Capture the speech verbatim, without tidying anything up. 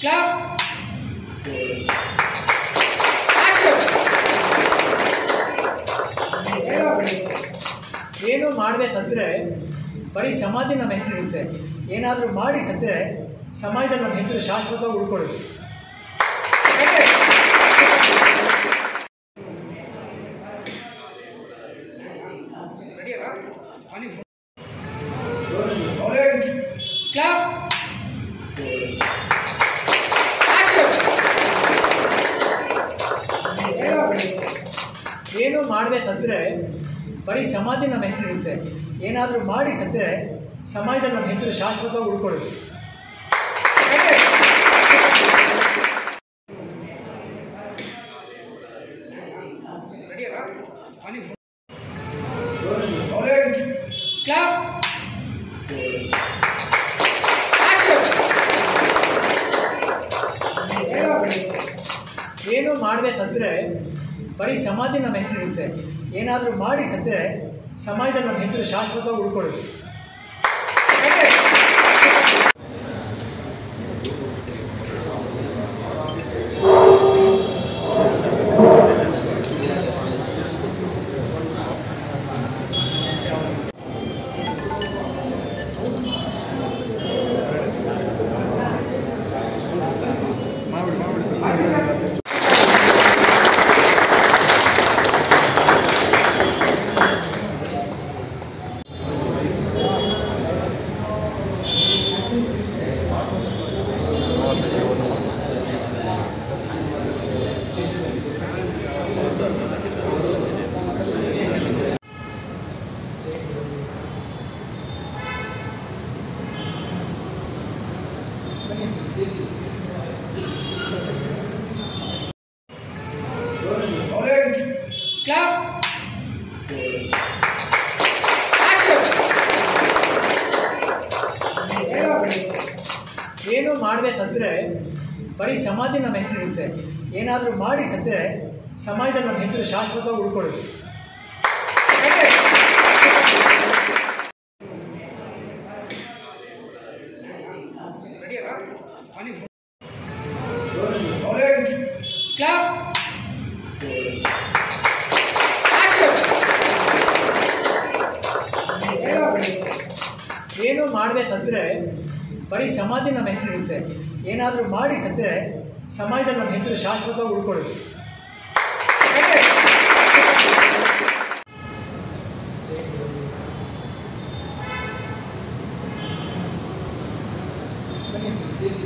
Clap. Action. ಏನು ಮಾಡದೆ ಸತ್ತರೆ ಬರೀ ಸಮಾಧಿ ನಮ್ಮ ಹೆಸರು ಇರುತ್ತೆ. ಏನಾದರೂ ಮಾಡಿ ಸತ್ತರೆ ಸಮಾಜದ ನಮ್ಮ ಹೆಸರು ಶಾಶ್ವತವಾಗಿ ಉಳ್ಕೊಳ್ಳುತ್ತೆ. Clap. Action. ಏನು ಮಾಡದೆ ಸತ್ತರೆ ಬರೀ ಸಮಾಧಿ ನಮ್ಮ ಹೆಸರು ಇರುತ್ತೆ. ಏನಾದರೂ ಮಾಡಿ ಸತ್ತರೆ ಸಮಾಜದ ನಮ್ಮ ಹೆಸರು ಶಾಶ್ವತವಾಗಿ ಉಳ್ಕೊಳ್ಳುತ್ತೆ. Clap. Action. ಏನು ಮಾಡದೆ ಸತ್ತರೆ ಬರೀ ಸಮಾಧಿ ನಮ್ಮ ಹೆಸರು ಇರುತ್ತೆ. ಏನಾದರೂ ಮಾಡಿ ಸತ್ತರೆ ಸಮಾಜದ ನಮ್ಮ ಹೆಸರು ಶಾಶ್ವತವಾಗಿ ಉಳ್ಕೊಳ್ಳೋದು. Clap. Action. ಏನು ಮಾಡದೆ ಸತ್ತರೆ ಬರೀ ಸಮಾಧಿ ನಮ್ಮ ಹೆಸರು ಇರುತ್ತೆ. ಏನಾದರೂ ಮಾಡಿ ಸತ್ತರೆ ಸಮಾಜದ ನಮ್ಮ ಹೆಸರು ಶಾಶ್ವತವಾಗಿ ಉಳ್ಕೊಳ್ಳೋದು. Clap. Action. ಏನು ಮಾಡದೆ ಸತ್ತರೆ ಬರೀ ಸಮಾಧಿ ನಮ್ಮ ಹೆಸರು ಇರುತ್ತೆ. ಏನಾದರೂ ಮಾಡಿ ಸತ್ತರೆ ಸಮಾಜದ ನಮ್ಮ ಹೆಸರು ಶಾಶ್ವತವಾಗಿ ಉಳ್ಕೊಳ್ಳೋದು.